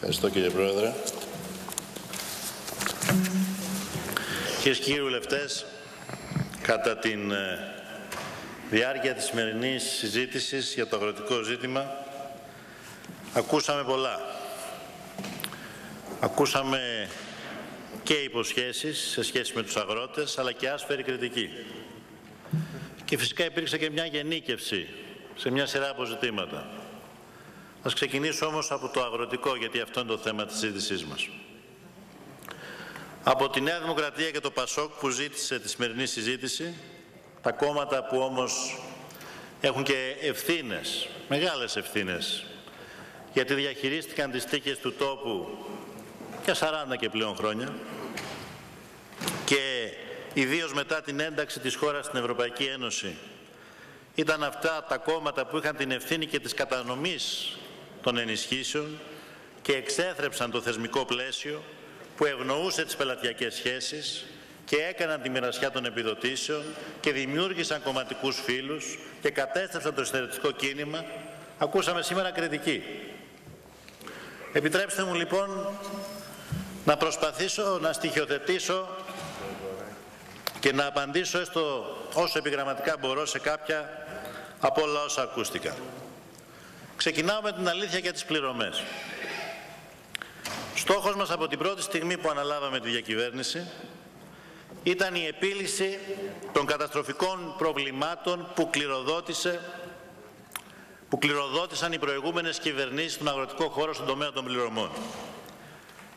Ευχαριστώ κύριε Πρόεδρε. Κυρίες και κύριοι βουλευτές, κατά τη διάρκεια της σημερινής συζήτησης για το αγροτικό ζήτημα, ακούσαμε πολλά. Ακούσαμε και υποσχέσεις σε σχέση με τους αγρότες, αλλά και άσφαιρη κριτική. Και φυσικά υπήρξε και μια γενίκευση σε μια σειρά από ζητήματα. Ας ξεκινήσω όμως από το αγροτικό, γιατί αυτό είναι το θέμα της συζήτησής μας. Από τη Νέα Δημοκρατία και το ΠΑΣΟΚ που ζήτησε τη σημερινή συζήτηση, τα κόμματα που όμως έχουν και ευθύνες, μεγάλες ευθύνες, γιατί διαχειρίστηκαν τις τύχες του τόπου για 40 και πλέον χρόνια και ιδίως μετά την ένταξη της χώρας στην Ευρωπαϊκή Ένωση, ήταν αυτά τα κόμματα που είχαν την ευθύνη και της κατανομής των ενισχύσεων και εξέθρεψαν το θεσμικό πλαίσιο που ευνοούσε τις πελατειακές σχέσεις και έκαναν τη μοιρασιά των επιδοτήσεων και δημιούργησαν κομματικούς φύλους και κατέστρεψαν το αριστερικό κίνημα. Ακούσαμε σήμερα κριτική. Επιτρέψτε μου λοιπόν να προσπαθήσω να στοιχειοθετήσω και να απαντήσω έστω όσο επιγραμματικά μπορώ σε κάποια από όλα όσα ακούστηκαν. Ξεκινάω με την αλήθεια για τις πληρωμές. Στόχος μας από την πρώτη στιγμή που αναλάβαμε τη διακυβέρνηση ήταν η επίλυση των καταστροφικών προβλημάτων που κληροδότησαν οι προηγούμενες κυβερνήσεις στον αγροτικό χώρο στον τομέα των πληρωμών.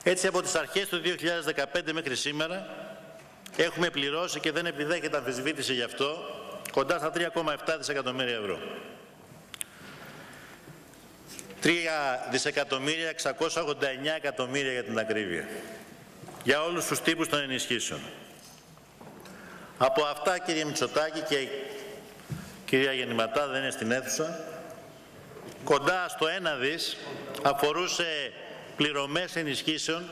Έτσι από τις αρχές του 2015 μέχρι σήμερα έχουμε πληρώσει και δεν επιδέχεται αμφισβήτηση γι' αυτό κοντά στα 3,7 δισεκατομμύρια ευρώ. 3.689 εκατομμύρια για την ακρίβεια. Για όλους τους τύπους των ενισχύσεων. Από αυτά, κύριε Μητσοτάκη και κυρία Γεννηματά, δεν είναι στην αίθουσα, κοντά στο 1 δις αφορούσε πληρωμές ενισχύσεων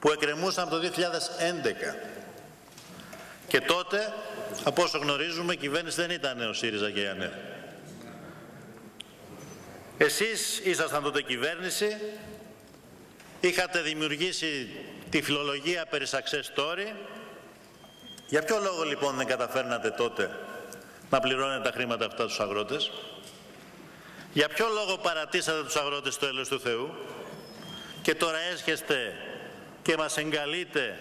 που εκκρεμούσαν από το 2011. Και τότε, από όσο γνωρίζουμε, η κυβέρνηση δεν ήταν ο ΣΥΡΙΖΑ και η ΑΝΕΛ. Εσείς ήσασταν τότε κυβέρνηση, είχατε δημιουργήσει τη φιλολογία περί success story. Για ποιο λόγο λοιπόν δεν καταφέρνατε τότε να πληρώνετε τα χρήματα αυτά στους αγρότες? Για ποιο λόγο παρατήσατε τους αγρότες στο έλεος του Θεού και τώρα έσχεστε και μας εγκαλείτε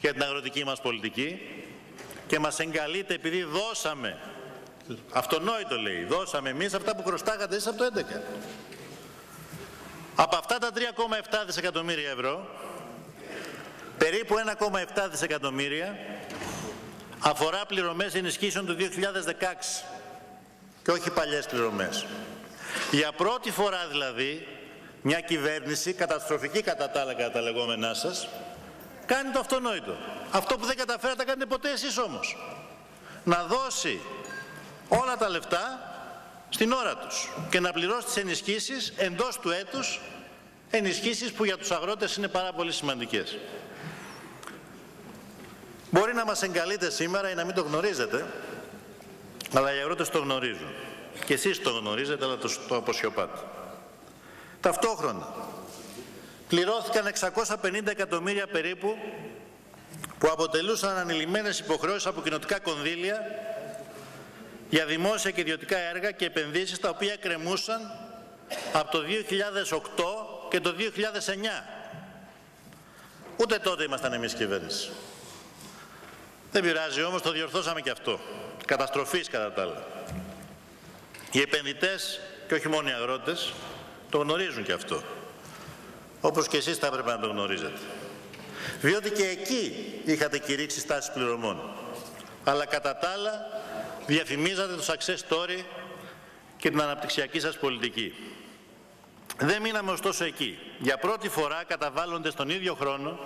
για την αγροτική μας πολιτική και μας εγκαλείτε επειδή δώσαμε, αυτονόητο λέει, δώσαμε εμείς αυτά που χρωστάγατε εσείς από το 2011. Από αυτά τα 3,7 δισεκατομμύρια ευρώ, περίπου 1,7 δισεκατομμύρια αφορά πληρωμές ενισχύσεων του 2016 και όχι παλιές πληρωμές. Για πρώτη φορά δηλαδή, μια κυβέρνηση, καταστροφική κατά τα άλλα κατά τα λεγόμενά σας, κάνει το αυτονόητο. Αυτό που δεν καταφέρατε να κάνετε ποτέ εσείς όμως. Να δώσει όλα τα λεφτά στην ώρα τους και να πληρώσει τις ενισχύσεις εντός του έτους, ενισχύσεις που για τους αγρότες είναι πάρα πολύ σημαντικές. Μπορεί να μας εγκαλείτε σήμερα ή να μην το γνωρίζετε, αλλά οι αγρότες το γνωρίζουν. Και εσείς το γνωρίζετε, αλλά το αποσιωπάτε. Ταυτόχρονα, πληρώθηκαν 650 εκατομμύρια περίπου που αποτελούσαν ανηλημμένες υποχρεώσεις από κοινοτικά κονδύλια για δημόσια και ιδιωτικά έργα και επενδύσεις τα οποία κρεμούσαν από το 2008 και το 2009. Ούτε τότε ήμασταν εμείς κυβέρνηση. Δεν πειράζει όμως, το διορθώσαμε και αυτό. Καταστροφής κατά τα άλλα. Οι επενδυτές και όχι μόνο οι αγρότες το γνωρίζουν και αυτό. Όπως και εσείς θα έπρεπε να το γνωρίζετε. Διότι και εκεί είχατε κηρύξει στάσεις πληρωμών. Αλλά κατά τα άλλα διαφημίζατε το success story και την αναπτυξιακή σας πολιτική. Δεν μείναμε ωστόσο εκεί. Για πρώτη φορά καταβάλλονται στον ίδιο χρόνο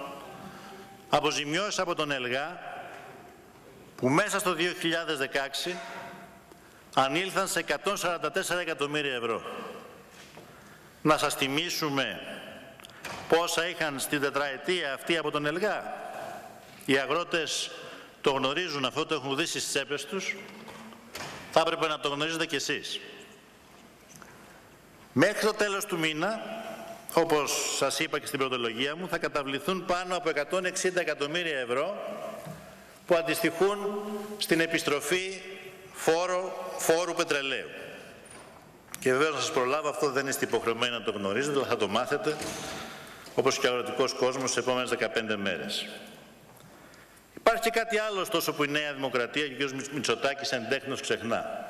αποζημιώσεις από τον ΕΛΓΑ που μέσα στο 2016 ανήλθαν σε 144 εκατομμύρια ευρώ. Να σας θυμίσουμε πόσα είχαν στην τετραετία αυτή από τον ΕΛΓΑ. Οι αγρότες το γνωρίζουν αυτό, το έχουν δει στις τσέπες τους. Θα έπρεπε να το γνωρίζετε κι εσείς. Μέχρι το τέλος του μήνα Όπως σας είπα και στην πρωτολογία μου, θα καταβληθούν πάνω από 160 εκατομμύρια ευρώ που αντιστοιχούν στην επιστροφή φόρου πετρελαίου. Και βέβαια να σας προλάβω, αυτό δεν είστε υποχρεωμένοι να το γνωρίζετε, αλλά θα το μάθετε, όπως και ο αγροτικός κόσμος, στις επόμενες 15 μέρες. Υπάρχει και κάτι άλλο, ωστόσο, που η Νέα Δημοκρατία και ο κ. Μητσοτάκης εντέχνως ξεχνά.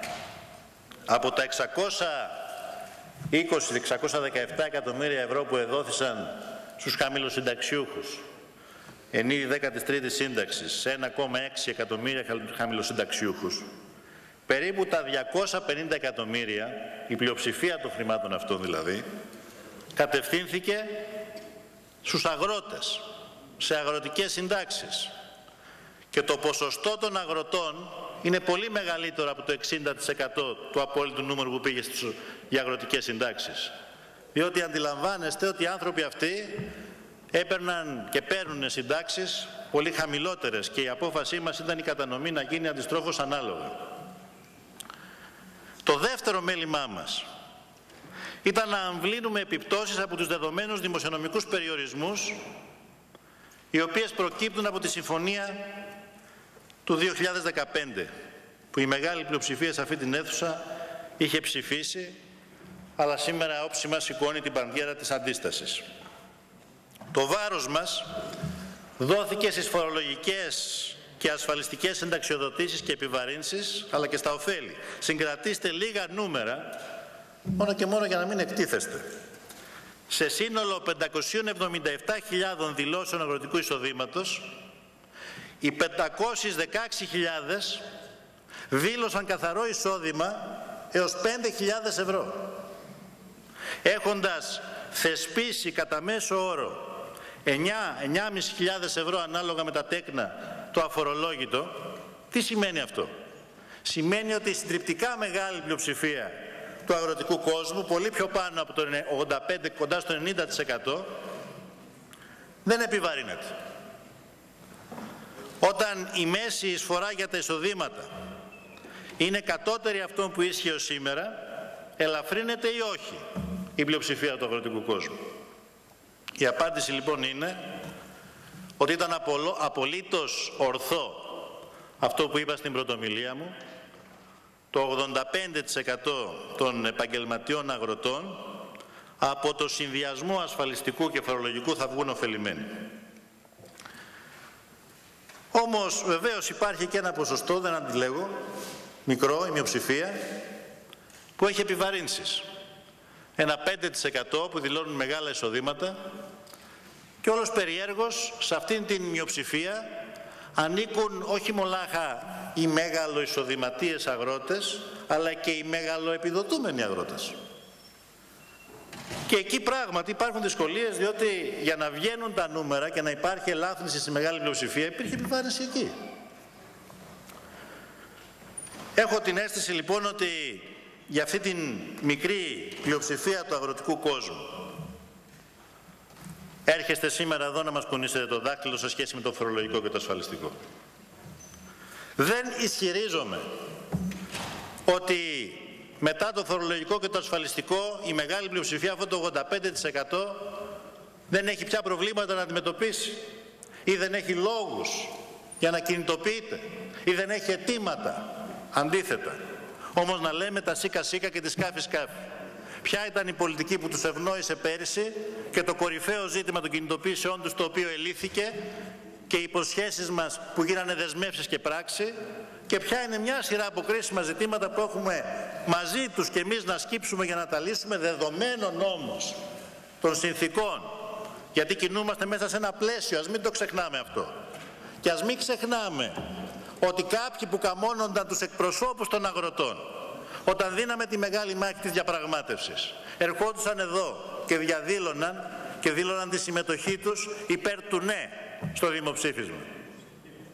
Από τα 617 εκατομμύρια ευρώ που εδόθησαν στους χαμηλοσυνταξιούχους, εν είδη 13ης σύνταξης, 1,6 εκατομμύρια χαμηλοσυνταξιούχους, περίπου τα 250 εκατομμύρια, η πλειοψηφία των χρημάτων αυτών δηλαδή, κατευθύνθηκε στους αγρότες, σε αγροτικές συντάξεις. Και το ποσοστό των αγροτών είναι πολύ μεγαλύτερο από το 60% του απόλυτου νούμερου που πήγε στις αγροτικές συντάξεις. Διότι αντιλαμβάνεστε ότι οι άνθρωποι αυτοί έπαιρναν και παίρνουν συντάξεις πολύ χαμηλότερες και η απόφασή μας ήταν η κατανομή να γίνει αντιστρόφως ανάλογα. Το δεύτερο μέλημά μας ήταν να αμβλύνουμε επιπτώσεις από τους δεδομένους δημοσιονομικούς περιορισμούς, οι οποίες προκύπτουν από τη συμφωνία του 2015, που η μεγάλη πλειοψηφία σε αυτή την αίθουσα είχε ψηφίσει, αλλά σήμερα όψιμα σηκώνει την πανδιέρα της αντίστασης. Το βάρος μας δόθηκε στις φορολογικές και ασφαλιστικές συνταξιοδοτήσεις και επιβαρύνσεις, αλλά και στα ωφέλη. Συγκρατήστε λίγα νούμερα, μόνο και μόνο για να μην εκτίθεστε. Σε σύνολο 577.000 δηλώσεων αγροτικού εισοδήματος, οι 516.000 δήλωσαν καθαρό εισόδημα έως 5.000 ευρώ, έχοντας θεσπίσει κατά μέσο όρο 9.500 ευρώ ανάλογα με τα τέκνα το αφορολόγητο. Τι σημαίνει αυτό? Σημαίνει ότι η συντριπτικά μεγάλη πλειοψηφία του αγροτικού κόσμου, πολύ πιο πάνω από το 85, κοντά στο 90%, δεν επιβαρύνεται. Όταν η μέση εισφορά για τα εισοδήματα είναι κατώτερη αυτών που ίσχυε ως σήμερα, ελαφρύνεται ή όχι η πλειοψηφία του αγροτικού κόσμου? Η απάντηση λοιπόν είναι ότι ήταν απολύτως ορθό αυτό που είπα στην πρωτομιλία μου. Το 85% των επαγγελματιών αγροτών από το συνδυασμό ασφαλιστικού και φορολογικού θα βγουν ωφελημένοι. Όμως βεβαίως υπάρχει και ένα ποσοστό, δεν αντιλέγω, μικρό, η μειοψηφία, που έχει επιβαρύνσεις. Ένα 5% που δηλώνουν μεγάλα εισοδήματα και όλος περιέργως σε αυτήν την μειοψηφία ανήκουν όχι μολάχα οι μεγαλοεισοδηματίες αγρότες, αλλά και οι μεγαλοεπιδοτούμενοι αγρότες. Και εκεί πράγματι υπάρχουν δυσκολίες, διότι για να βγαίνουν τα νούμερα και να υπάρχει ελάφρυνση στη μεγάλη πλειοψηφία, υπήρχε επιβάρυνση εκεί. Έχω την αίσθηση λοιπόν ότι για αυτή την μικρή πλειοψηφία του αγροτικού κόσμου έρχεστε σήμερα εδώ να μας κουνήσετε το δάχτυλο σε σχέση με το φορολογικό και το ασφαλιστικό. Δεν ισχυρίζομαι ότι μετά το φορολογικό και το ασφαλιστικό η μεγάλη πλειοψηφία, αυτό το 85%, δεν έχει πια προβλήματα να αντιμετωπίσει ή δεν έχει λόγους για να κινητοποιείται ή δεν έχει αιτήματα αντίθετα. Όμως να λέμε τα σίκα σίκα και τη σκάφη σκάφη. Ποια ήταν η πολιτική που τους ευνόησε πέρυσι και το κορυφαίο ζήτημα των κινητοποιήσεών τους, το οποίο ελήθηκε, και οι υποσχέσεις μας που γίνανε δεσμεύσεις και πράξη, και ποια είναι μια σειρά από κρίσιμα ζητήματα που έχουμε μαζί τους και εμείς να σκύψουμε για να τα λύσουμε, δεδομένων όμως των συνθήκων, γιατί κινούμαστε μέσα σε ένα πλαίσιο, ας μην το ξεχνάμε αυτό. Και ας μην ξεχνάμε ότι κάποιοι που καμώνονταν τους εκπροσώπους των αγροτών όταν δίναμε τη μεγάλη μάχη της διαπραγμάτευσης, ερχόντουσαν εδώ και διαδήλωναν και δήλωναν τη συμμετοχή τους υπέρ του ναι στο δημοψήφισμα.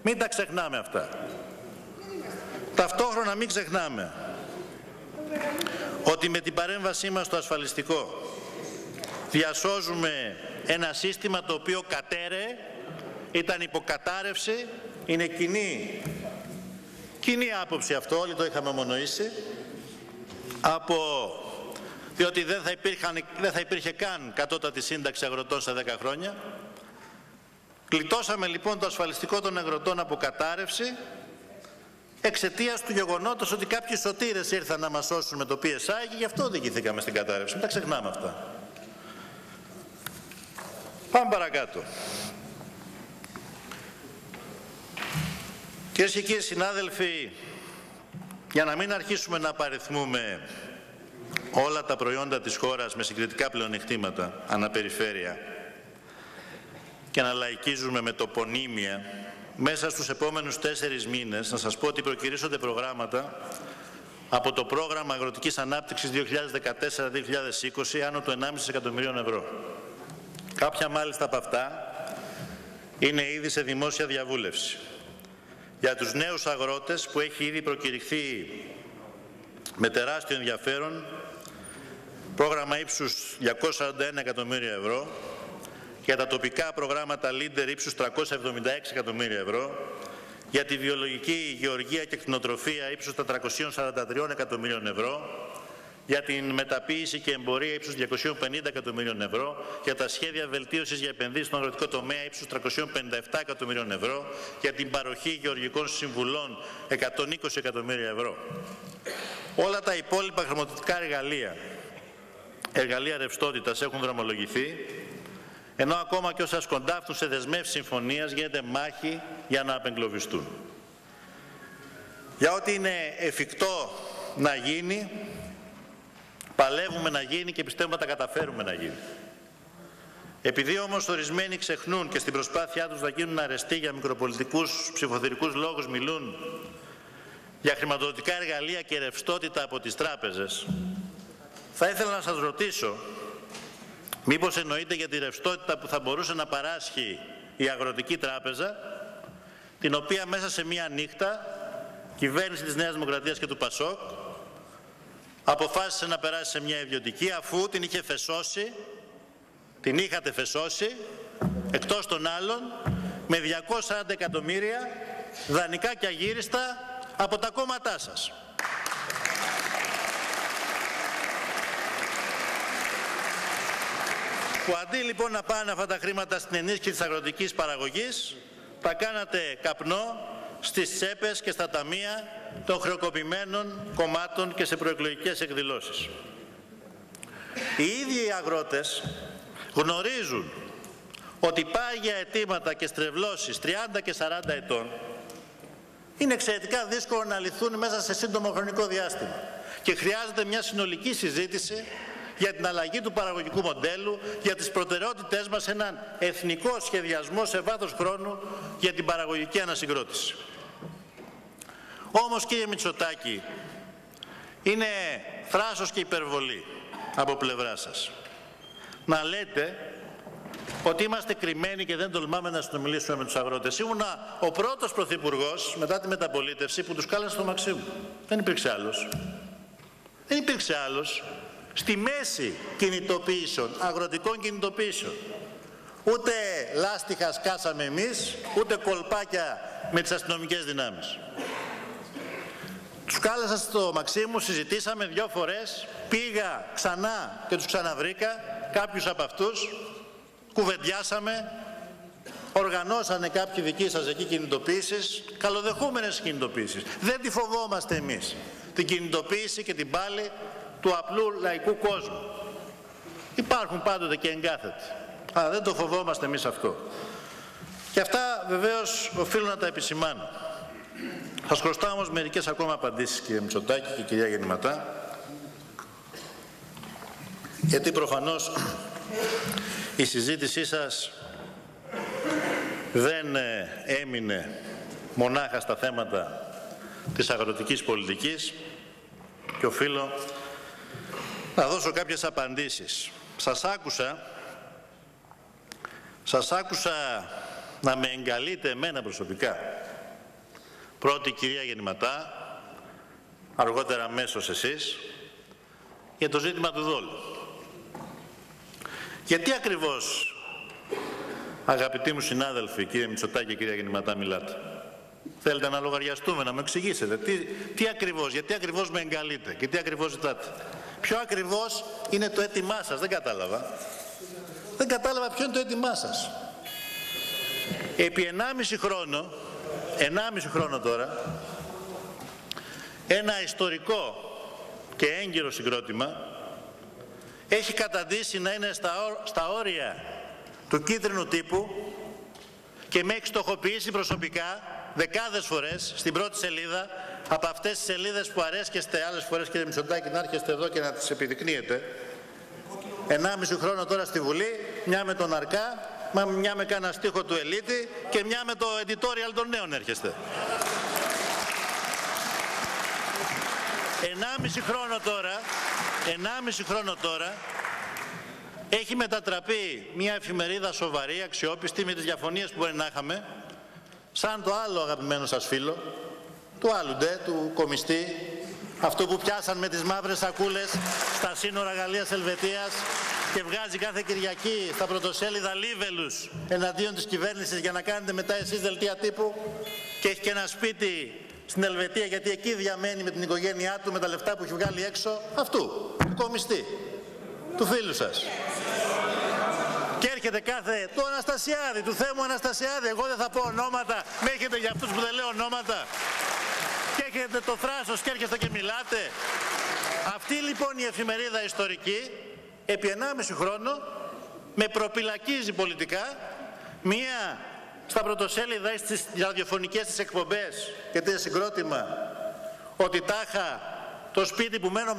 Μην τα ξεχνάμε αυτά. Ταυτόχρονα μην ξεχνάμε ότι με την παρέμβασή μας στο ασφαλιστικό διασώζουμε ένα σύστημα το οποίο κατέρεε, ήταν υποκατάρρευση, είναι κοινή άποψη αυτό, όλοι το είχαμε ομονοήσει, από διότι δεν θα υπήρχε καν κατώτατη σύνταξη αγροτών σε 10 χρόνια. Γλιτώσαμε λοιπόν το ασφαλιστικό των αγροτών από κατάρρευση εξαιτίας του γεγονότος ότι κάποιοι σωτήρες ήρθαν να μας σώσουν με το PSI και γι' αυτό οδηγηθήκαμε στην κατάρρευση. Μην τα ξεχνάμε αυτά. Πάμε παρακάτω. Κυρίες και κύριοι συνάδελφοι, για να μην αρχίσουμε να απαριθμούμε όλα τα προϊόντα της χώρας με συγκριτικά πλεονεκτήματα αναπεριφέρεια και να λαϊκίζουμε με τοπονύμια, μέσα στους επόμενους 4 μήνες να σας πω ότι προκυρήσονται προγράμματα από το πρόγραμμα αγροτικής ανάπτυξης 2014-2020 άνω του 1,5 εκατομμυρίων ευρώ. Κάποια μάλιστα από αυτά είναι ήδη σε δημόσια διαβούλευση. Για τους νέους αγρότες που έχει ήδη προκηρυχθεί με τεράστιο ενδιαφέρον πρόγραμμα ύψους 241 εκατομμύρια ευρώ, για τα τοπικά προγράμματα Leader ύψους 376 εκατομμύρια ευρώ, για τη βιολογική γεωργία και κτηνοτροφία ύψους 443 εκατομμύριων ευρώ, για την μεταποίηση και εμπορία ύψους 250 εκατομμύριων ευρώ, για τα σχέδια βελτίωσης για επενδύσεις στον αγροτικό τομέα ύψους 357 εκατομμύριων ευρώ, για την παροχή γεωργικών συμβουλών 120 εκατομμύρια ευρώ. Όλα τα υπόλοιπα χρηματοδοτικά εργαλεία ρευστότητας έχουν δρομολογηθεί, ενώ ακόμα και όσα σκοντάφτουν σε δεσμεύσεις συμφωνίας γίνεται μάχη για να απεγκλωβιστούν. Για ό,τι είναι εφικτό να γίνει, παλεύουμε να γίνει και πιστεύουμε να τα καταφέρουμε να γίνει. Επειδή όμως ορισμένοι ξεχνούν και στην προσπάθειά τους να γίνουν αρεστοί για μικροπολιτικούς ψηφοθυρικούς λόγους μιλούν για χρηματοδοτικά εργαλεία και ρευστότητα από τις τράπεζες, θα ήθελα να σας ρωτήσω μήπως εννοείται για τη ρευστότητα που θα μπορούσε να παράσχει η Αγροτική Τράπεζα, την οποία μέσα σε μία νύχτα κυβέρνηση της Νέας Δημοκρατίας και του ΠΑΣΟΚ αποφάσισε να περάσει σε μια ιδιωτική, αφού την είχατε φεσώσει, εκτός των άλλων, με 240 εκατομμύρια δανεικά και αγύριστα από τα κόμματά σας. Που αντί λοιπόν να πάνε αυτά τα χρήματα στην ενίσχυση της αγροτικής παραγωγής, τα κάνατε καπνό στις τσέπες και στα ταμεία των χρεοκοπημένων κομμάτων και σε προεκλογικές εκδηλώσεις. Οι ίδιοι οι αγρότες γνωρίζουν ότι πάγια αιτήματα και στρεβλώσεις 30 και 40 ετών είναι εξαιρετικά δύσκολο να λυθούν μέσα σε σύντομο χρονικό διάστημα και χρειάζεται μια συνολική συζήτηση για την αλλαγή του παραγωγικού μοντέλου, για τις προτεραιότητές μας, έναν εθνικό σχεδιασμό σε βάθος χρόνου για την παραγωγική ανασυγκρότηση. Όμως, κύριε Μητσοτάκη, είναι θράσος και υπερβολή από πλευρά σας να λέτε ότι είμαστε κρυμμένοι και δεν τολμάμε να συνομιλήσουμε με τους αγρότες. Ήμουνα ο πρώτος πρωθυπουργός μετά τη μεταπολίτευση που τους κάλεσε στο μαξί μου. Δεν υπήρξε άλλος. Δεν υπήρξε άλλος. Στη μέση κινητοποιήσεων, αγροτικών κινητοποιήσεων, ούτε λάστιχα σκάσαμε εμείς, ούτε κολπάκια με τις αστυνομικές δυνάμεις. Τους κάλεσα στο μαξί μου, συζητήσαμε 2 φορές, πήγα ξανά και τους ξαναβρήκα, κάποιους από αυτούς, κουβεντιάσαμε, οργανώσανε κάποιοι δικοί σας εκεί κινητοποίησεις, καλοδεχούμενες κινητοποίησεις. Δεν τη φοβόμαστε εμείς την κινητοποίηση και την πάλη του απλού λαϊκού κόσμου. Υπάρχουν πάντοτε και εγκάθετοι. Αλλά δεν το φοβόμαστε εμείς αυτό. Και αυτά βεβαίως οφείλω να τα επισημάνω. Σας χρωστάω όμως μερικές ακόμα απαντήσεις, κύριε Μητσοτάκη και κυρία Γεννηματά. Γιατί προφανώς η συζήτησή σας δεν έμεινε μονάχα στα θέματα της αγροτικής πολιτικής και οφείλω να δώσω κάποιες απαντήσεις. Σας άκουσα να με εγκαλείτε εμένα προσωπικά. Πρώτη η κυρία Γεννηματά, αργότερα αμέσως εσείς, για το ζήτημα του ΔΟΛ. Γιατί ακριβώς, αγαπητοί μου συνάδελφοι, κύριε Μητσοτάκη και κυρία Γεννηματά, μιλάτε? Θέλετε να λογαριαστούμε, να μου εξηγήσετε. Τι ακριβώς, γιατί ακριβώς με εγκαλείτε και τι ακριβώς ζητάτε? Ποιο ακριβώς είναι το αίτημά σας? Δεν κατάλαβα. Δεν κατάλαβα ποιο είναι το αίτημά σας. Επί 1,5 χρόνο τώρα, ένα ιστορικό και έγκυρο συγκρότημα έχει καταντήσει να είναι στα όρια του κίτρινου τύπου και με έχει στοχοποιήσει προσωπικά δεκάδες φορές στην πρώτη σελίδα, από αυτές τις σελίδες που αρέσκεστε άλλες φορές, κύριε Μητσοτάκη, να έρχεστε εδώ και να τις επιδεικνύετε. 1,5 χρόνο τώρα στη Βουλή, μια με τον Αρκά, μια με κανένα στίχο του Ελίτη και μια με το editorial των Νέων έρχεστε. 1,5 χρόνο τώρα έχει μετατραπεί μια εφημερίδα σοβαρή, αξιόπιστη, με τις διαφωνίες που μπορεί να είχαμε, σαν το άλλο αγαπημένο σας φίλο, του Άλλουντε, του Κομιστή, αυτό που πιάσαν με τις μαύρες σακούλες στα σύνορα Γαλλίας-Ελβετίας και βγάζει κάθε Κυριακή στα πρωτοσέλιδα λίβελους εναντίον της κυβέρνησης για να κάνετε μετά εσείς δελτία τύπου, και έχει και ένα σπίτι στην Ελβετία γιατί εκεί διαμένει με την οικογένειά του, με τα λεφτά που έχει βγάλει έξω, αυτού, του Κομιστή, του φίλου σας. Και έρχεται κάθε, του Αναστασιάδη, του Θέμου Αναστασιάδη, εγώ δεν θα πω ονόματα, με έχετε για αυτούς που δεν λέω ονόματα. Και έχετε το θράσος και έρχεστε και μιλάτε. Αυτή λοιπόν η εφημερίδα ιστορική, επί 1,5 χρόνο, με προπυλακίζει πολιτικά, μία στα πρωτοσέλιδα ή στις ραδιοφωνικές της εκπομπές και τέτοια συγκρότημα, ότι τάχα το σπίτι που μένω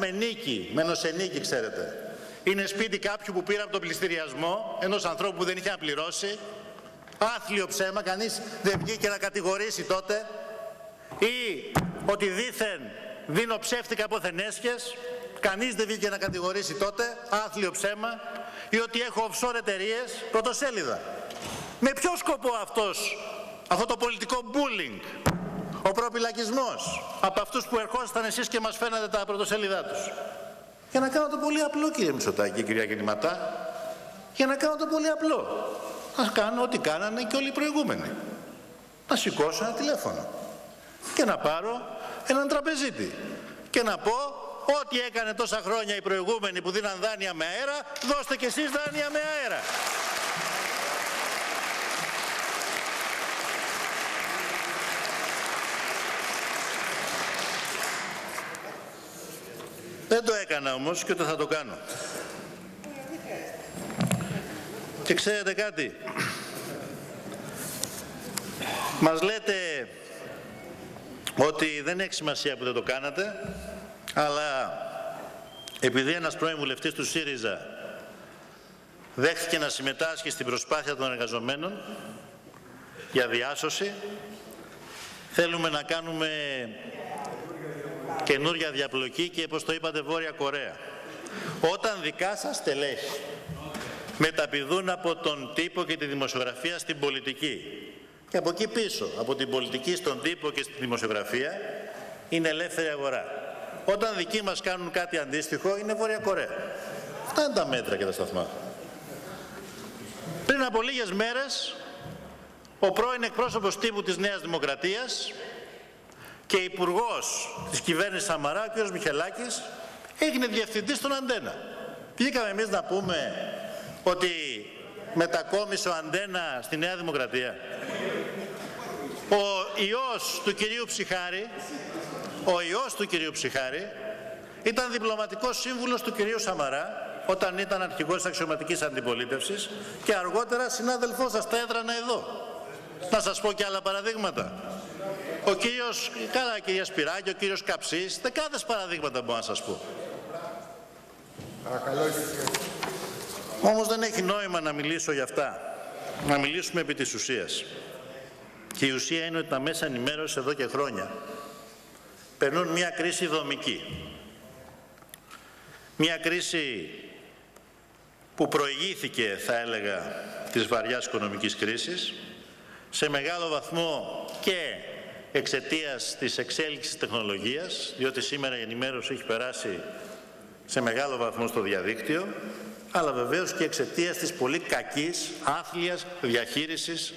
σε νίκη, ξέρετε, είναι σπίτι κάποιου που πήρα από τον πληστηριασμό, ενός ανθρώπου που δεν είχε να πληρώσει, άθλιο ψέμα, κανείς δεν βγήκε να κατηγορήσει τότε, ή ότι δήθεν δίνω ψεύτικα αποθενέσχες, κανείς δεν βγήκε να κατηγορήσει τότε, άθλιο ψέμα, ή ότι έχω offshore εταιρείες, πρωτοσέλιδα. Με ποιο σκοπό αυτό το πολιτικό bullying, ο προπυλακισμός από αυτούς που ερχόσασταν εσείς και μας φαίνατε τα πρωτοσέλιδά τους? Για να κάνω το πολύ απλό, κύριε Μητσοτάκη, κυρία Γεννηματά, για να κάνω το πολύ απλό. Να κάνω ό,τι κάνανε και όλοι οι προηγούμενοι. Να σηκώσω ένα τηλέφωνο και να πάρω έναν τραπεζίτη και να πω ό,τι έκανε τόσα χρόνια οι προηγούμενοι που δίναν δάνεια με αέρα, δώστε κι εσείς δάνεια με αέρα. Δεν το έκανα όμως και ούτε θα το κάνω. Και ξέρετε κάτι, μας λέτε ότι δεν έχει σημασία που δεν το κάνατε, αλλά επειδή ένας πρώην βουλευτής του ΣΥΡΙΖΑ δέχθηκε να συμμετάσχει στην προσπάθεια των εργαζομένων για διάσωση, θέλουμε να κάνουμε καινούρια διαπλοκή και, όπως το είπατε, Βόρεια Κορέα. Όταν δικά σας στελέχη μεταπηδούν από τον τύπο και τη δημοσιογραφία στην πολιτική και από εκεί πίσω, από την πολιτική στον τύπο και στη δημοσιογραφία, είναι ελεύθερη αγορά. Όταν δικοί μας κάνουν κάτι αντίστοιχο, είναι Βόρεια Κορέα. Αυτά είναι τα μέτρα και τα σταθμά. Πριν από λίγες μέρες, ο πρώην εκπρόσωπος τύπου της Νέας Δημοκρατίας και υπουργός της κυβέρνησης Σαμαρά, ο κ. Μιχελάκης, έγινε διευθυντής στον Αντένα. Βγήκαμε εμείς να πούμε ότι μετακόμισε ο Αντένα στη Νέα Δημοκρατία? Ο ιός του κυρίου Ψυχάρη, ήταν διπλωματικός σύμβουλος του κυρίου Σαμαρά όταν ήταν αρχηγός της αξιωματικής αντιπολίτευσης και αργότερα συνάδελφός σας, τα έδρανα εδώ. Να σας πω και άλλα παραδείγματα. Ο κύριος Σπυράκη, ο κύριος Καψής, δεκάδες παραδείγματα μπορώ να σας πω. Όμως δεν έχει νόημα να μιλήσω για αυτά. Να μιλήσουμε επί της ουσίας. Και η ουσία είναι ότι τα μέσα ενημέρωσης εδώ και χρόνια περνούν μια κρίση δομική. Μια κρίση που προηγήθηκε, θα έλεγα, της βαριάς οικονομικής κρίσης, σε μεγάλο βαθμό και εξαιτίας της εξέλιξης τεχνολογίας, διότι σήμερα η ενημέρωση έχει περάσει σε μεγάλο βαθμό στο διαδίκτυο, αλλά βεβαίως και εξαιτίας της πολύ κακής, άθλιας διαχείρισης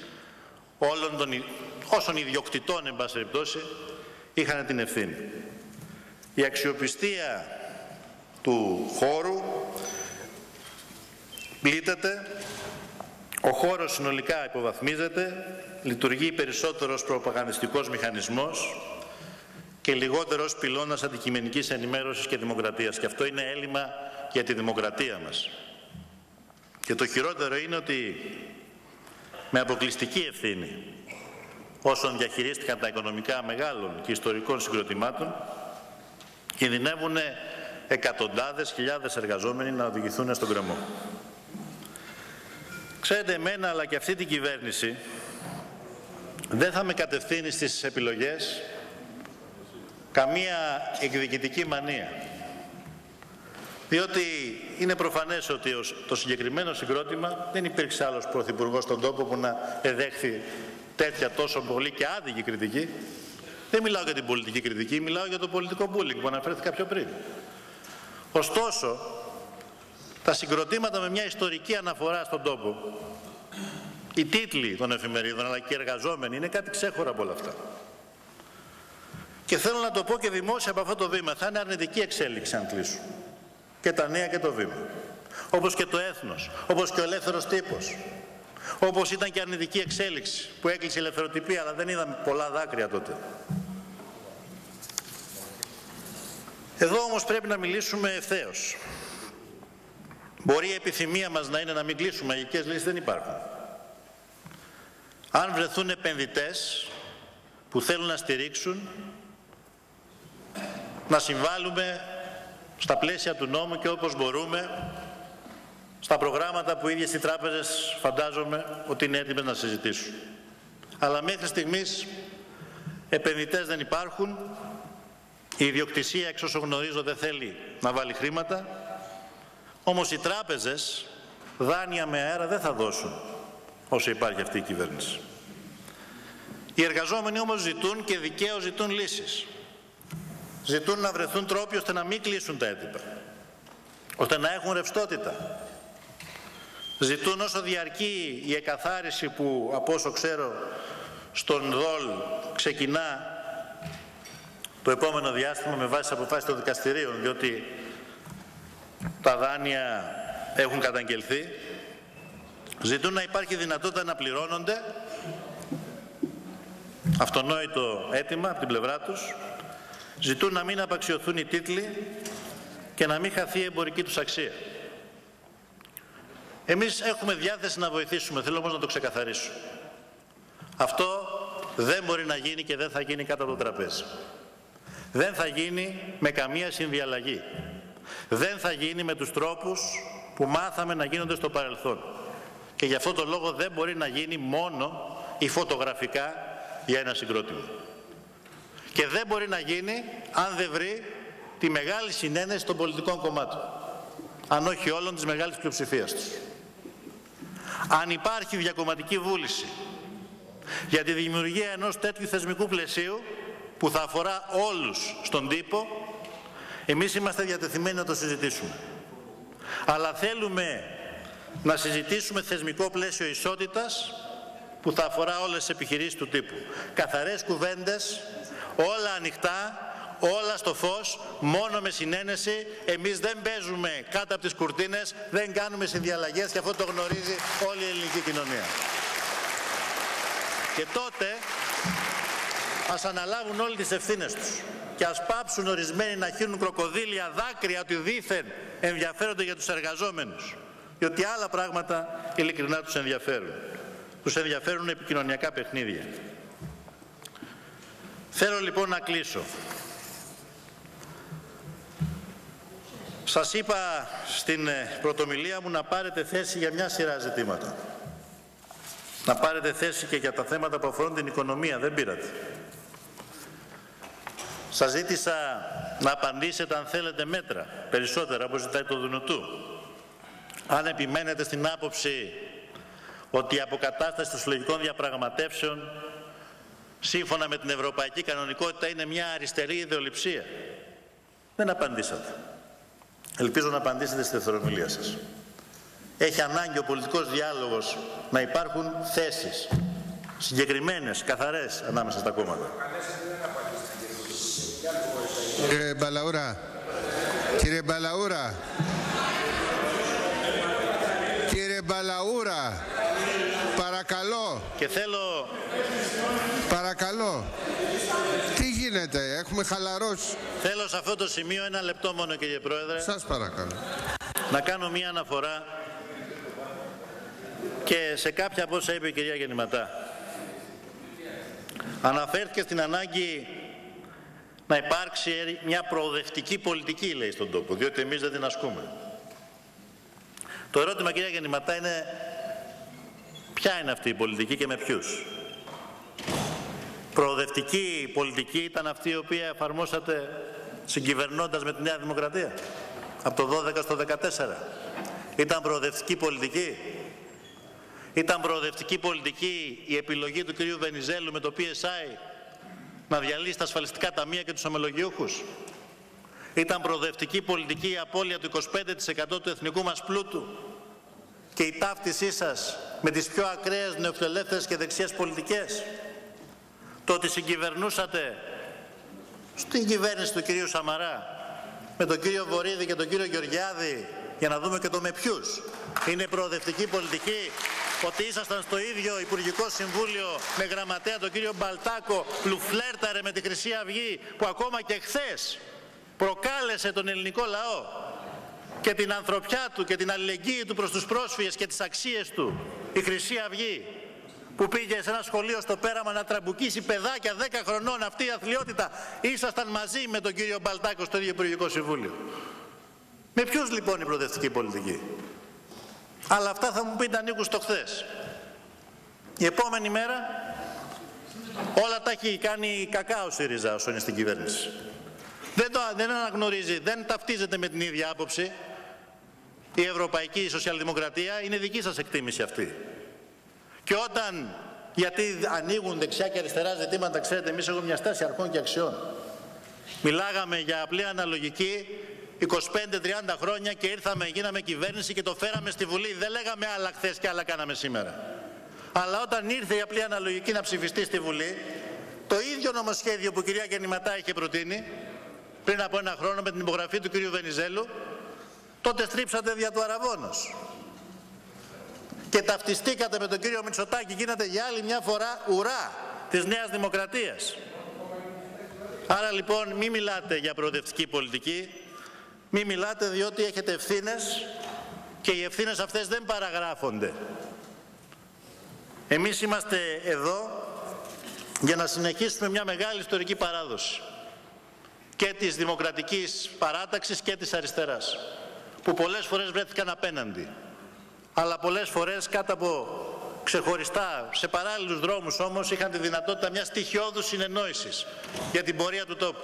όλων των όσων ιδιοκτητών, εν πάση περιπτώσει, είχαν την ευθύνη. Η αξιοπιστία του χώρου πλήττεται, ο χώρος συνολικά υποβαθμίζεται, λειτουργεί περισσότερο ως προπαγανδιστικός μηχανισμός και λιγότερο ως πυλώνας αντικειμενικής ενημέρωσης και δημοκρατίας. Και αυτό είναι έλλειμμα για τη δημοκρατία μας. Και το χειρότερο είναι ότι με αποκλειστική ευθύνη όσων διαχειρίστηκαν τα οικονομικά μεγάλων και ιστορικών συγκροτημάτων κινδυνεύουν εκατοντάδες χιλιάδες εργαζόμενοι να οδηγηθούν στον κρεμό. Ξέρετε, εμένα αλλά και αυτή την κυβέρνηση δεν θα με κατευθύνει στις επιλογές καμία εκδικητική μανία. Διότι είναι προφανές ότι το συγκεκριμένο συγκρότημα δεν υπήρξε άλλος πρωθυπουργός στον τόπο που να εδέχθη τέτοια τόσο πολύ και άδικη κριτική. Δεν μιλάω για την πολιτική κριτική, μιλάω για το πολιτικό bullying που αναφέρθηκα πιο πριν. Ωστόσο, τα συγκροτήματα με μια ιστορική αναφορά στον τόπο, οι τίτλοι των εφημερίδων αλλά και οι εργαζόμενοι είναι κάτι ξέχωρα από όλα αυτά. Και θέλω να το πω και δημόσια από αυτό το βήμα. Θα είναι αρνητική εξέλιξη αν κλείσουν. Και τα νέα και το βήμα. Όπως και το έθνος, όπως και ο ελεύθερος τύπος. Όπως ήταν και αρνητική εξέλιξη που έκλεισε η ελευθεροτυπία, αλλά δεν είδαμε πολλά δάκρυα τότε. Εδώ όμως πρέπει να μιλήσουμε ευθέως. Μπορεί η επιθυμία μας να είναι να μην κλείσουμε, μαγικές λύσεις δεν υπάρχουν. Αν βρεθούν επενδυτές που θέλουν να στηρίξουν, να συμβάλλουμε στα πλαίσια του νόμου και όπως μπορούμε στα προγράμματα που οι ίδιες οι τράπεζες φαντάζομαι ότι είναι έτοιμες να συζητήσουν. Αλλά μέχρι στιγμής επενδυτές δεν υπάρχουν, η ιδιοκτησία εξ όσο γνωρίζω δεν θέλει να βάλει χρήματα, όμως οι τράπεζες δάνεια με αέρα δεν θα δώσουν όσο υπάρχει αυτή η κυβέρνηση. Οι εργαζόμενοι όμως ζητούν και δικαίως ζητούν λύσεις. Ζητούν να βρεθούν τρόποι ώστε να μην κλείσουν τα έντυπα, ώστε να έχουν ρευστότητα. Ζητούν όσο διαρκεί η εκαθάριση που, από όσο ξέρω, στον ΔΟΛ ξεκινά το επόμενο διάστημα με βάση αποφάσεις των δικαστηρίων, διότι τα δάνεια έχουν καταγγελθεί. Ζητούν να υπάρχει δυνατότητα να πληρώνονται, αυτονόητο αίτημα από την πλευρά τους. Ζητούν να μην απαξιωθούν οι τίτλοι και να μην χαθεί η εμπορική τους αξία. Εμείς έχουμε διάθεση να βοηθήσουμε, θέλω όμως να το ξεκαθαρίσω. Αυτό δεν μπορεί να γίνει και δεν θα γίνει κάτω από το τραπέζι. Δεν θα γίνει με καμία συνδιαλλαγή. Δεν θα γίνει με τους τρόπους που μάθαμε να γίνονται στο παρελθόν. Και γι' αυτό το λόγο δεν μπορεί να γίνει μόνο η φωτογραφικά για ένα συγκρότημα. Και δεν μπορεί να γίνει αν δεν βρει τη μεγάλη συνένεση των πολιτικών κομμάτων. Αν όχι όλων της μεγάλης πλειοψηφίας τους. Αν υπάρχει διακομματική βούληση για τη δημιουργία ενός τέτοιου θεσμικού πλαισίου που θα αφορά όλους στον τύπο, εμείς είμαστε διατεθειμένοι να το συζητήσουμε. Αλλά θέλουμε να συζητήσουμε θεσμικό πλαίσιο ισότητας που θα αφορά όλες τις επιχειρήσεις του τύπου. Καθαρές κουβέντες, όλα ανοιχτά, όλα στο φως, μόνο με συνένεση. Εμείς δεν παίζουμε κάτω από τις κουρτίνες, δεν κάνουμε συνδιαλλαγές και αυτό το γνωρίζει όλη η ελληνική κοινωνία. Και τότε ας αναλάβουν όλοι τις ευθύνες τους και ας πάψουν ορισμένοι να χύνουν κροκοδίλια δάκρυα ότι δήθεν ενδιαφέρονται για τους εργαζόμενους. Διότι άλλα πράγματα ειλικρινά τους ενδιαφέρουν. Τους ενδιαφέρουν επικοινωνιακά παιχνίδια. Θέλω λοιπόν να κλείσω. Σας είπα στην πρωτομιλία μου να πάρετε θέση για μια σειρά ζητήματα. Να πάρετε θέση και για τα θέματα που αφορούν την οικονομία, δεν πήρατε. Σας ζήτησα να απαντήσετε αν θέλετε μέτρα, περισσότερα όπως ζητάει το Δουνουτού. Αν επιμένετε στην άποψη ότι η αποκατάσταση των συλλογικών διαπραγματεύσεων σύμφωνα με την ευρωπαϊκή κανονικότητα είναι μια αριστερή ιδεολειψία. Δεν απαντήσατε. Ελπίζω να απαντήσετε στη δευτερομιλία σας. Έχει ανάγκη ο πολιτικός διάλογος να υπάρχουν θέσεις συγκεκριμένες, καθαρές ανάμεσα στα κόμματα. Μπαλαούρα, Κύριε Μπαλαούρα. Κύριε Μπαλαούρα. Παρακαλώ. Και θέλω... Παρακαλώ. Τι γίνεται, έχουμε χαλαρώσει. Θέλω σε αυτό το σημείο 1 λεπτό μόνο, κύριε Πρόεδρε. Σας παρακαλώ. Να κάνω μία αναφορά και σε κάποια από όσα είπε η κυρία Γεννηματά. Αναφέρθηκε στην ανάγκη να υπάρξει μια προοδευτική πολιτική, λέει, στον τόπο, διότι εμείς δεν την ασκούμε. Το ερώτημα, κυρία Γεννηματά, είναι ποια είναι αυτή η πολιτική και με ποιους. Προοδευτική πολιτική ήταν αυτή η οποία εφαρμόσατε συγκυβερνώντας με τη Νέα Δημοκρατία από το 12 στο 14. Ήταν προοδευτική πολιτική. Ήταν προοδευτική πολιτική η επιλογή του κ. Βενιζέλου με το PSI να διαλύσει τα ασφαλιστικά ταμεία και τους ομολογιούχους. Ήταν προοδευτική πολιτική η απώλεια του 25% του εθνικού μας πλούτου και η ταύτισή σας με τις πιο ακραίες νεοφιλελεύθερες και δεξιές πολιτικές. Το ότι συγκυβερνούσατε στην κυβέρνηση του κυρίου Σαμαρά με τον κύριο Βορίδη και τον κύριο Γεωργιάδη, για να δούμε και το με ποιους. Είναι προοδευτική πολιτική ότι ήσασταν στο ίδιο Υπουργικό Συμβούλιο με γραμματέα τον κύριο Μπαλτάκο, που φλέρταρε με τη Χρυσή Αυγή, που ακόμα και χθες προκάλεσε τον ελληνικό λαό και την ανθρωπιά του και την αλληλεγγύη του προς τους πρόσφυγες και τις αξίες του. Η Χρυσή Αυγή που πήγε σε ένα σχολείο στο Πέραμα να τραμπουκίσει παιδάκια 10 χρονών, αυτή η αθλειότητα, ήσασταν μαζί με τον κύριο Μπαλτάκο στο ίδιο Υπουργικό Συμβούλιο. Με ποιους λοιπόν η προοδευτική πολιτική? Αλλά αυτά θα μου πείτε ανήκουν στο χθες. Η επόμενη μέρα όλα τα έχει κάνει κακά ο ΣΥΡΙΖΑ όσο είναι στην κυβέρνηση. Δεν αναγνωρίζει, δεν ταυτίζεται με την ίδια άποψη η Ευρωπαϊκή Σοσιαλδημοκρατία. Είναι δική σας εκτίμηση αυτή. Και όταν, γιατί ανοίγουν δεξιά και αριστερά ζητήματα, ξέρετε, εμείς έχουμε μια στάση αρχών και αξιών. Μιλάγαμε για απλή αναλογική 25-30 χρόνια και ήρθαμε, γίναμε κυβέρνηση και το φέραμε στη Βουλή. Δεν λέγαμε άλλα χθες και άλλα κάναμε σήμερα. Αλλά όταν ήρθε η απλή αναλογική να ψηφιστεί στη Βουλή, το ίδιο νομοσχέδιο που η κυρία Γεννηματά είχε προτείνει πριν από 1 χρόνο με την υπογραφή του κυρίου Βενιζέλου, τότε στρίψατε δια του αραβώνος. Και ταυτιστήκατε με τον κύριο Μητσοτάκη, γίνατε για άλλη μια φορά ουρά της Νέας Δημοκρατίας. Άρα λοιπόν μη μιλάτε για προοδευτική πολιτική, μη μιλάτε, διότι έχετε ευθύνες και οι ευθύνες αυτές δεν παραγράφονται. Εμείς είμαστε εδώ για να συνεχίσουμε μια μεγάλη ιστορική παράδοση και της Δημοκρατικής Παράταξης και της αριστεράς, που πολλές φορές βρέθηκαν απέναντι, αλλά πολλές φορές κάτω από ξεχωριστά, σε παράλληλους δρόμους όμως, είχαν τη δυνατότητα μιας στοιχειώδους συνεννόησης για την πορεία του τόπου.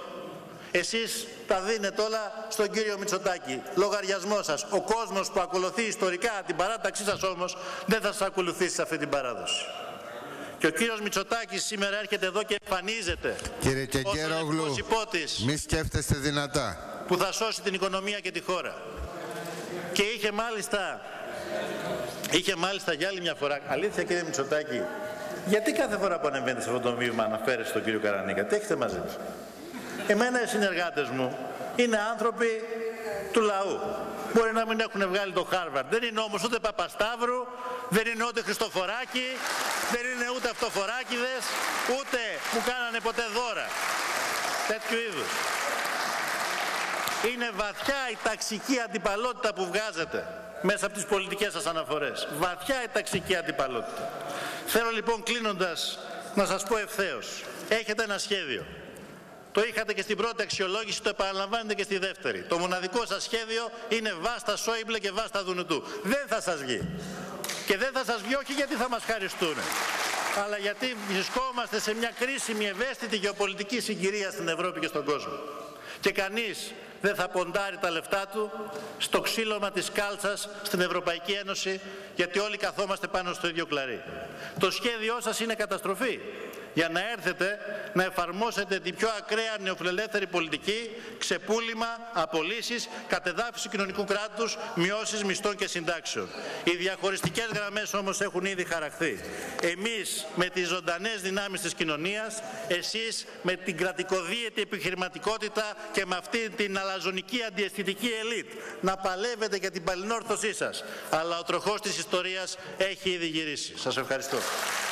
Εσείς τα δίνετε όλα στον κύριο Μητσοτάκη, λογαριασμό σας. Ο κόσμος που ακολουθεί ιστορικά την παράταξή σας όμως δεν θα σας ακολουθήσει σε αυτή την παράδοση. Και ο κύριος Μητσοτάκης σήμερα έρχεται εδώ και εμφανίζεται. Κύριε Κεγκερόγλου, μη σκέφτεστε δυνατά. Που θα σώσει την οικονομία και τη χώρα. Και είχε μάλιστα για άλλη μια φορά, αλήθεια κύριε Μητσοτάκη, γιατί κάθε φορά που ανεβαίνετε σε αυτό το βήμα αναφέρεστε στον κύριο Καρανίκα, τι έχετε μαζί του? Εμένα οι συνεργάτες μου είναι άνθρωποι του λαού. Μπορεί να μην έχουν βγάλει το Χάρβαρντ, δεν είναι όμως ούτε Παπασταύρου, δεν είναι ούτε Χριστοφοράκη, δεν είναι ούτε Αυτοφοράκηδες, ούτε που κάνανε ποτέ δώρα τέτοιου είδους. Είναι βαθιά η ταξική αντιπαλότητα που βγάζετε μέσα από τις πολιτικές σας αναφορές. Βαθιά η ταξική αντιπαλότητα. Θέλω λοιπόν, κλείνοντας, να σας πω ευθέως. Έχετε ένα σχέδιο. Το είχατε και στην πρώτη αξιολόγηση, το επαναλαμβάνετε και στη δεύτερη. Το μοναδικό σας σχέδιο είναι βάστα Σόιμπλε και βάστα Δουνουτού. Δεν θα σας βγει. Και δεν θα σας βγει όχι γιατί θα μας χαριστούν, αλλά γιατί βρισκόμαστε σε μια κρίσιμη, ευαίσθητη γεωπολιτική συγκυρία στην Ευρώπη και στον κόσμο. Και κανείς δεν θα ποντάρει τα λεφτά του στο ξύλωμα της κάλτσας στην Ευρωπαϊκή Ένωση, γιατί όλοι καθόμαστε πάνω στο ίδιο κλαρί. Το σχέδιό σας είναι καταστροφή. για να έρθετε να εφαρμόσετε την πιο ακραία νεοφιλελεύθερη πολιτική, ξεπούλημα, απολύσεις, κατεδάφιση κοινωνικού κράτους, μειώσεις μισθών και συντάξεων. Οι διαχωριστικές γραμμές όμως έχουν ήδη χαραχθεί. Εμείς με τις ζωντανές δυνάμεις της κοινωνίας, εσείς με την κρατικοδίαιτη επιχειρηματικότητα και με αυτή την αλαζονική αντιαισθητική ελίτ να παλεύετε για την παλινόρθωσή σας. Αλλά ο τροχός της ιστορίας έχει ήδη γυρίσει. Σας ευχαριστώ.